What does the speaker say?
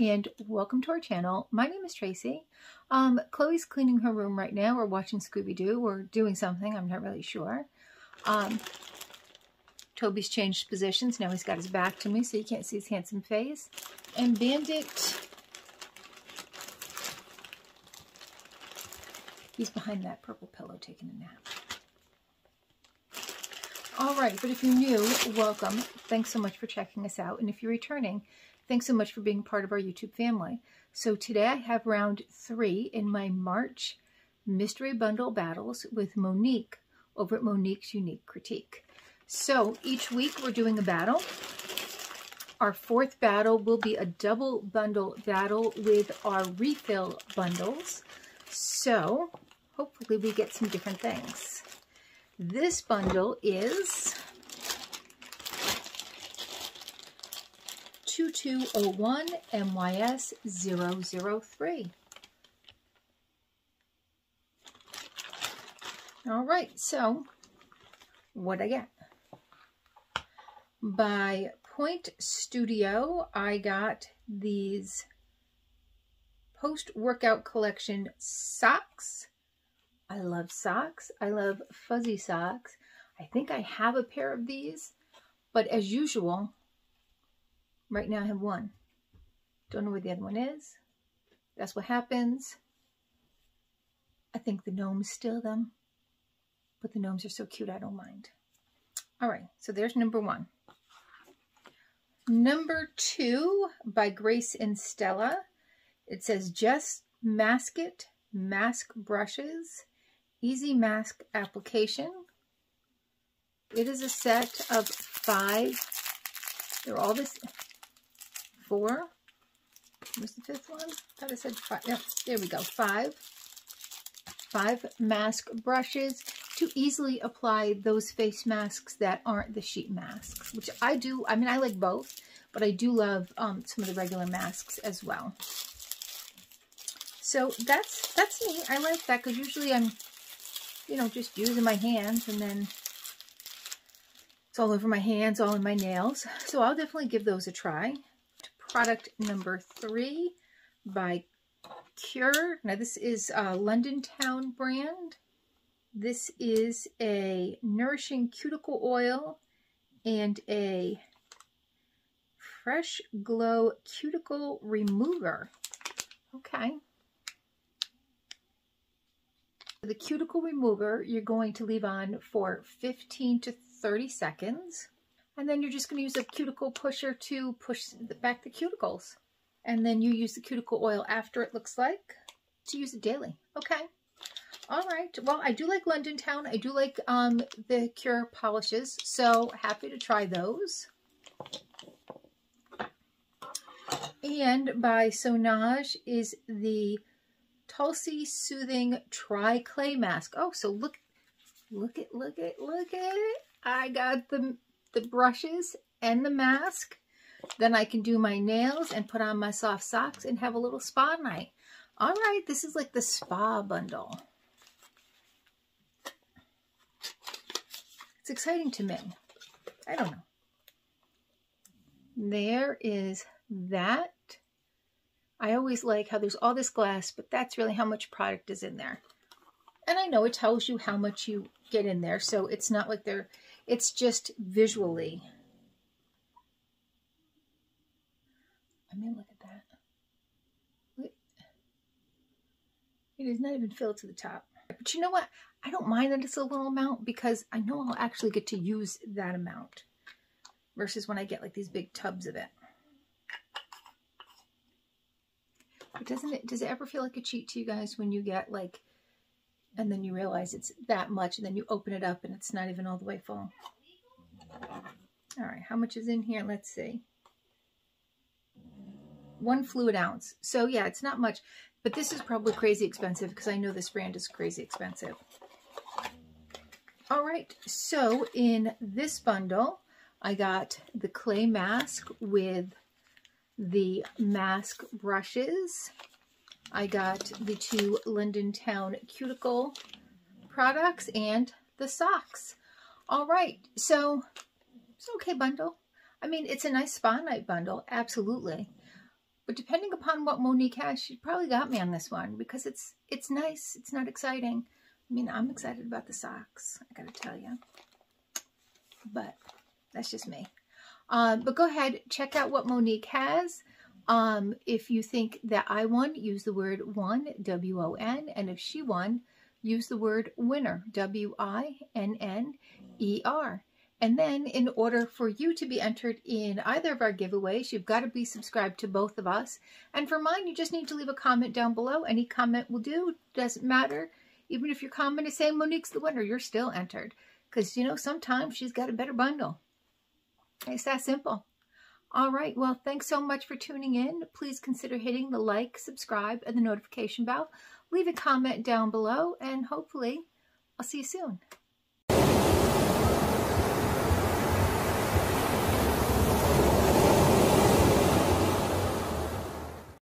and welcome to our channel. My name is Tracy. Chloe's cleaning her room right now. We're watching Scooby-Doo. We're doing something. I'm not really sure. Toby's changed positions. Now he's got his back to me, so you can't see his handsome face. And Bandit, he's behind that purple pillow taking a nap. All right, but if you're new, welcome. Thanks so much for checking us out. And if you're returning, thanks so much for being part of our YouTube family. So today I have round 3 in my March Mystery Bundle Battles with Monique over at Monique's Unique Critique. So each week we're doing a battle. Our 4th battle will be a double bundle battle with our refill bundles. So hopefully we get some different things. This bundle is 2201 MYS 003. All right, so what I get? By Point Studio, I got these post-workout collection socks. I love socks. I love fuzzy socks. I think I have a pair of these, but as usual, right now I have one. Don't know where the other one is. That's what happens. I think the gnomes steal them, but the gnomes are so cute I don't mind. All right, so there's number 1. Number 2 by Grace and Stella. It says, just mask it, mask brushes. Easy mask application. It is a set of 5. They're all this 4. Where's the 5th one? I thought I said 5. No, there we go. 5. 5 mask brushes to easily apply those face masks that aren't the sheet masks, which I do. I mean, I like both, but I do love some of the regular masks as well. So that's neat. I like that because usually I'm, you know, just using my hands and then it's all over my hands, all in my nails. So I'll definitely give those a try. Product number 3 by Cure. Now this is a London Town brand. This is a nourishing cuticle oil and a fresh glow cuticle remover. Okay. The cuticle remover you're going to leave on for 15 to 30 seconds, and then you're just going to use a cuticle pusher to push back the cuticles, and then you use the cuticle oil after, it looks like, to use it daily. Okay. All right. Well, I do like London Town. I do like the Cure polishes, so happy to try those. And by Sonage is the Tulsi Soothing Tri-Clay Mask. Oh, so look at it. I got the brushes and the mask. Then I can do my nails and put on my soft socks and have a little spa night. All right, this is like the spa bundle. It's exciting to me. I don't know. There is that. I always like how there's all this glass, but that's really how much product is in there. And I know it tells you how much you get in there, so it's not like they're, it's just visually. I mean, look at that. Look. It is not even filled to the top. But you know what? I don't mind that it's a little amount because I know I'll actually get to use that amount versus when I get like these big tubs of it. But does it ever feel like a cheat to you guys when you get like, and then you realize it's that much and then you open it up and it's not even all the way full? All right, how much is in here? Let's see. 1 fluid ounce. So yeah, it's not much, but this is probably crazy expensive because I know this brand is crazy expensive. All right, so in this bundle, I got the clay mask with the mask brushes. I got the 2 London Town cuticle products and the socks. All right, so it's an okay bundle. I mean, it's a nice spa night bundle, absolutely. But depending upon what Monique has, she probably got me on this one because it's nice. It's not exciting. I mean, I'm excited about the socks, I gotta tell you. But that's just me. But go ahead, check out what Monique has. If you think that I won, use the word won, W-O-N. And if she won, use the word winner, W-I-N-N-E-R. And then in order for you to be entered in either of our giveaways, you've got to be subscribed to both of us. And for mine, you just need to leave a comment down below. Any comment will do. It doesn't matter. Even if your comment is saying Monique's the winner, you're still entered. Because, you know, sometimes she's got a better bundle. It's that simple. All right. Well, thanks so much for tuning in. Please consider hitting the like, subscribe, and the notification bell. Leave a comment down below, and hopefully I'll see you soon.